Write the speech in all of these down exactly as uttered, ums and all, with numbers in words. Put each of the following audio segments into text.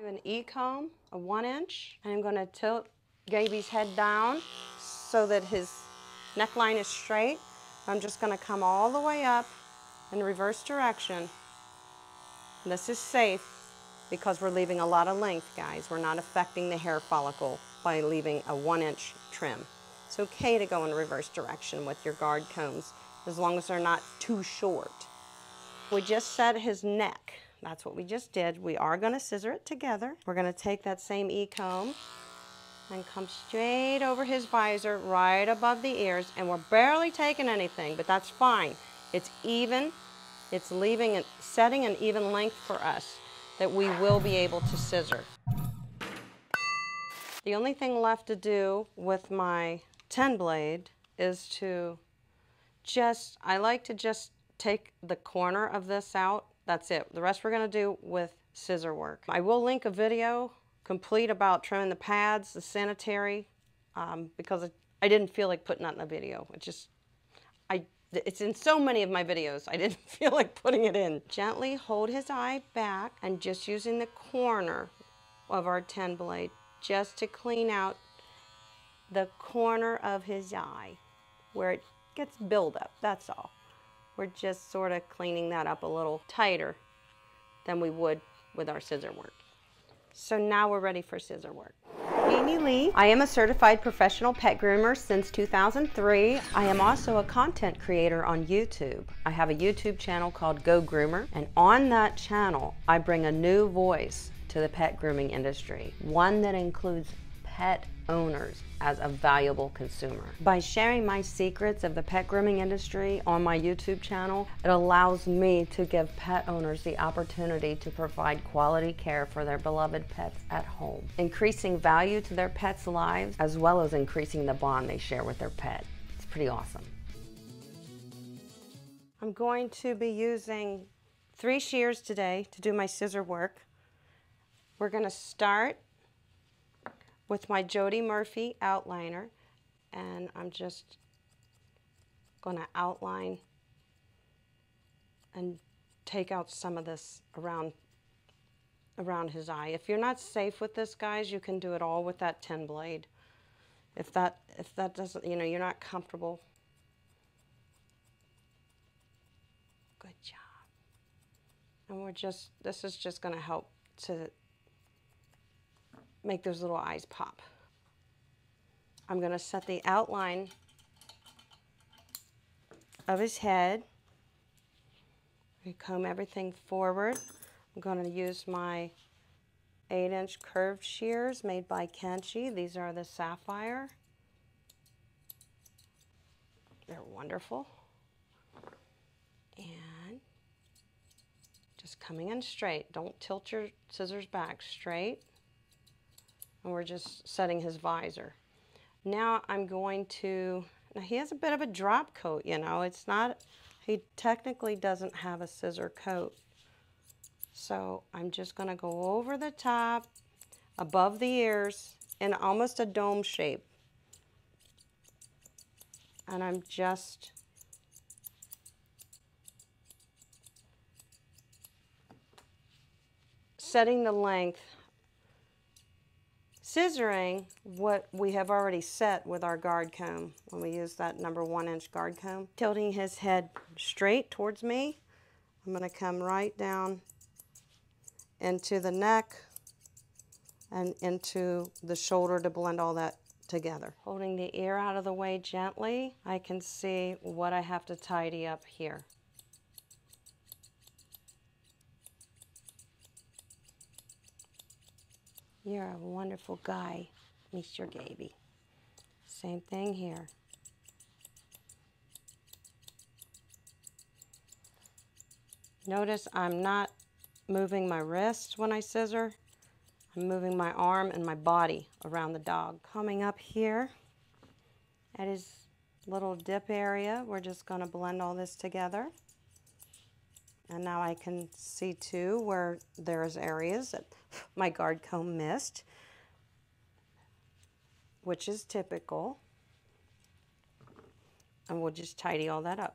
Do an E-comb, a one inch, and I'm gonna tilt Gaby's head down so that his neckline is straight. I'm just gonna come all the way up in reverse direction. And this is safe because we're leaving a lot of length, guys. We're not affecting the hair follicle by leaving a one inch trim. It's okay to go in reverse direction with your guard combs as long as they're not too short. We just set his neck. That's what we just did. We are gonna scissor it together. We're gonna take that same E-comb and come straight over his visor right above the ears, and we're barely taking anything, but that's fine. It's even, it's leaving and setting an even length for us that we will be able to scissor. The only thing left to do with my ten blade is to just, I like to just take the corner of this out. That's it. The rest we're gonna do with scissor work. I will link a video complete about trimming the pads, the sanitary, um, because it, I didn't feel like putting that in a video. It just, I, it's in so many of my videos, I didn't feel like putting it in. Gently hold his eye back and just using the corner of our ten blade just to clean out the corner of his eye where it gets buildup, that's all. We're just sort of cleaning that up a little tighter than we would with our scissor work. So now we're ready for scissor work. Amy Lee. I am a certified professional pet groomer since two thousand three. I am also a content creator on YouTube. I have a YouTube channel called Go Groomer, and on that channel, I bring a new voice to the pet grooming industry, one that includes pet owners as a valuable consumer. By sharing my secrets of the pet grooming industry on my YouTube channel, it allows me to give pet owners the opportunity to provide quality care for their beloved pets at home, increasing value to their pets' lives, as well as increasing the bond they share with their pet. It's pretty awesome. I'm going to be using three shears today to do my scissor work. We're gonna start with my Jody Murphy outliner, and I'm just gonna outline and take out some of this around, around his eye. If you're not safe with this, guys, you can do it all with that ten blade. If that, if that doesn't, you know, you're not comfortable. Good job. And we're just, this is just gonna help to make those little eyes pop. I'm gonna set the outline of his head. We comb everything forward. I'm gonna use my eight inch curved shears made by Kenshi. These are the Sapphire. They're wonderful. And just coming in straight. Don't tilt your scissors back, straight. And we're just setting his visor. Now I'm going to, now he has a bit of a drop coat, you know, it's not, he technically doesn't have a scissor coat. So I'm just gonna go over the top, above the ears, in almost a dome shape. And I'm just setting the length, scissoring what we have already set with our guard comb when we use that number one inch guard comb. Tilting his head straight towards me, I'm going to come right down into the neck and into the shoulder to blend all that together. Holding the ear out of the way gently, I can see what I have to tidy up here. You're a wonderful guy, Mister Gaby. Same thing here. Notice I'm not moving my wrist when I scissor. I'm moving my arm and my body around the dog. Coming up here at his little dip area, we're just gonna blend all this together. And now I can see too where there's areas that my guard comb missed, which is typical. And we'll just tidy all that up.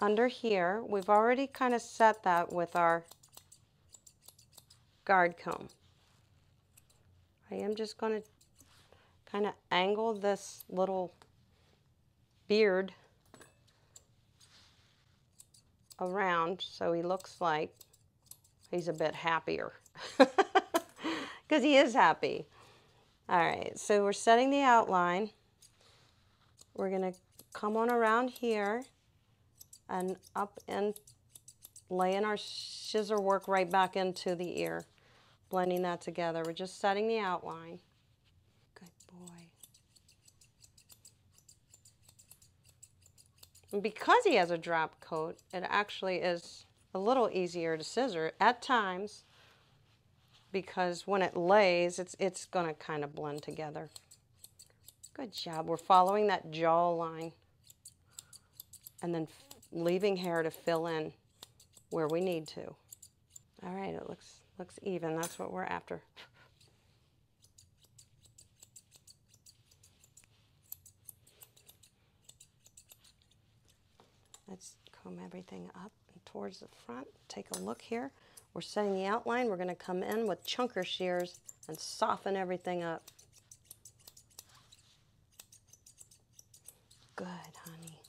under here. We've already kind of set that with our guard comb. I am just going to kind of angle this little beard around so he looks like he's a bit happier, because he is happy. All right, so we're setting the outline. We're going to come on around here and up and laying our scissor work right back into the ear, blending that together. We're just setting the outline. Good boy. And because he has a drop coat, it actually is a little easier to scissor at times, because when it lays, it's, it's going to kind of blend together. Good job. We're following that jaw line and then leaving hair to fill in where we need to. All right, it looks looks even. That's what we're after. Let's comb everything up and towards the front. Take a look here. We're setting the outline. We're going to come in with chunker shears and soften everything up. Good, honey.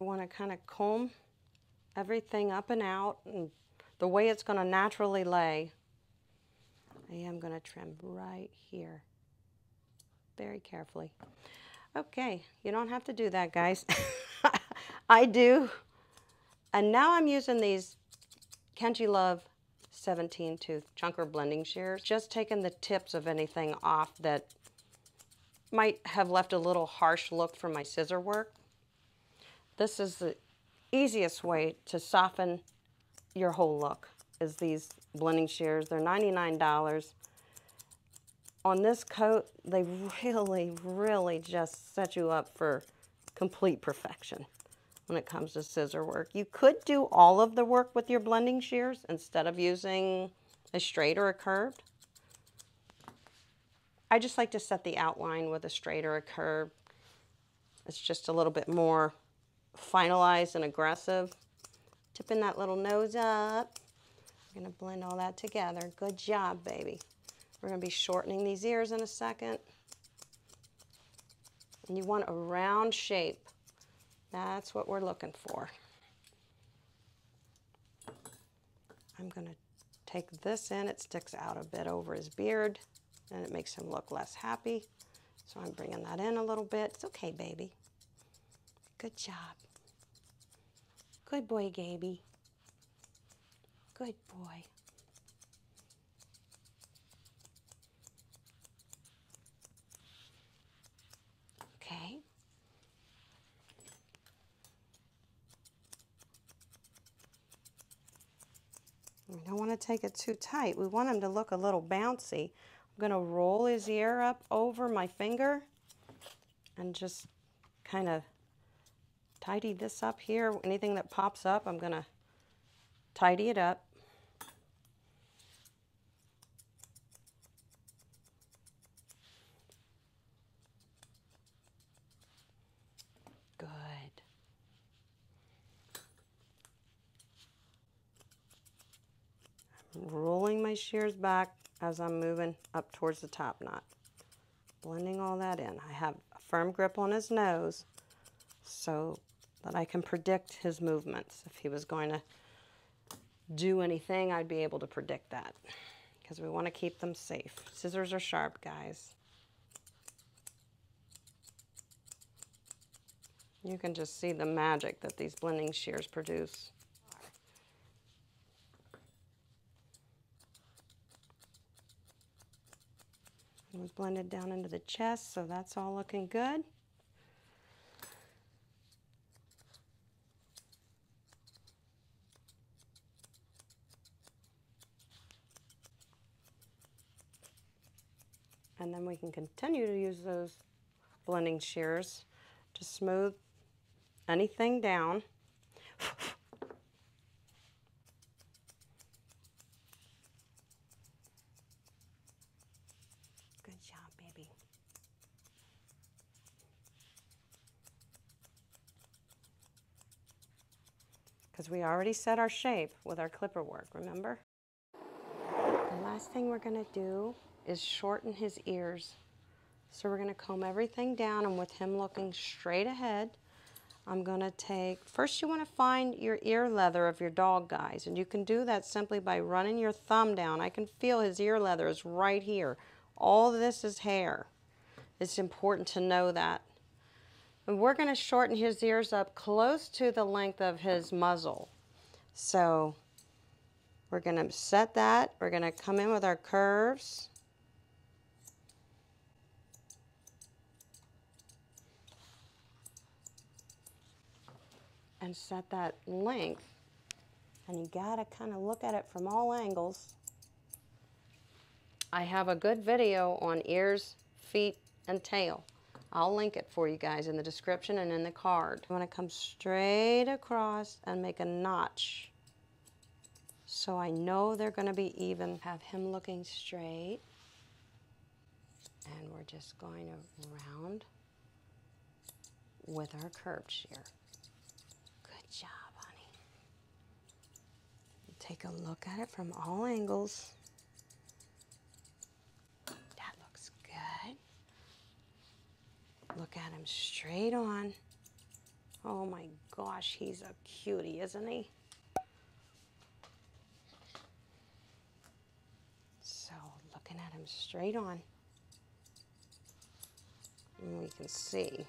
We want to kind of comb everything up and out, and the way it's going to naturally lay. I am going to trim right here very carefully. Okay, you don't have to do that, guys. I do. And now I'm using these Kenji Love seventeen tooth chunker blending shears, just taking the tips of anything off that might have left a little harsh look for my scissor work. This is the easiest way to soften your whole look, is these blending shears. They're ninety-nine dollars. On this coat, they really, really just set you up for complete perfection when it comes to scissor work. You could do all of the work with your blending shears instead of using a straight or a curved. I just like to set the outline with a straight or a curved. It's just a little bit more finalized and aggressive. Tipping that little nose up. We're going to blend all that together. Good job, baby. We're going to be shortening these ears in a second. And you want a round shape. That's what we're looking for. I'm going to take this in. It sticks out a bit over his beard, and it makes him look less happy. So I'm bringing that in a little bit. It's okay, baby. Good job. Good boy, Gaby. Good boy. Okay. We don't want to take it too tight. We want him to look a little bouncy. I'm going to roll his ear up over my finger and just kind of tidy this up here. Anything that pops up, I'm going to tidy it up. Good. I'm rolling my shears back as I'm moving up towards the top knot. Blending all that in. I have a firm grip on his nose so that I can predict his movements. If he was going to do anything, I'd be able to predict that, because we want to keep them safe. Scissors are sharp, guys. You can just see the magic that these blending shears produce. It was blended down into the chest, so that's all looking good. And then we can continue to use those blending shears to smooth anything down. baby. Because we already set our shape with our clipper work, remember? The last thing we're gonna do is shorten his ears. So we're gonna comb everything down, and with him looking straight ahead, I'm gonna take, first you wanna find your ear leather of your dog, guys, and you can do that simply by running your thumb down. I can feel his ear leather is right here. All this is hair. It's important to know that. And we're gonna shorten his ears up close to the length of his muzzle. So we're gonna set that. We're gonna come in with our curves. And set that length, and you gotta kind of look at it from all angles. I have a good video on ears, feet, and tail. I'll link it for you guys in the description and in the card. I'm gonna come straight across and make a notch, so I know they're gonna be even. Have him looking straight, and we're just going to round with our curved shear. Good job, honey. Take a look at it from all angles. That looks good. Look at him straight on. Oh my gosh, he's a cutie, isn't he? So, looking at him straight on. And we can see.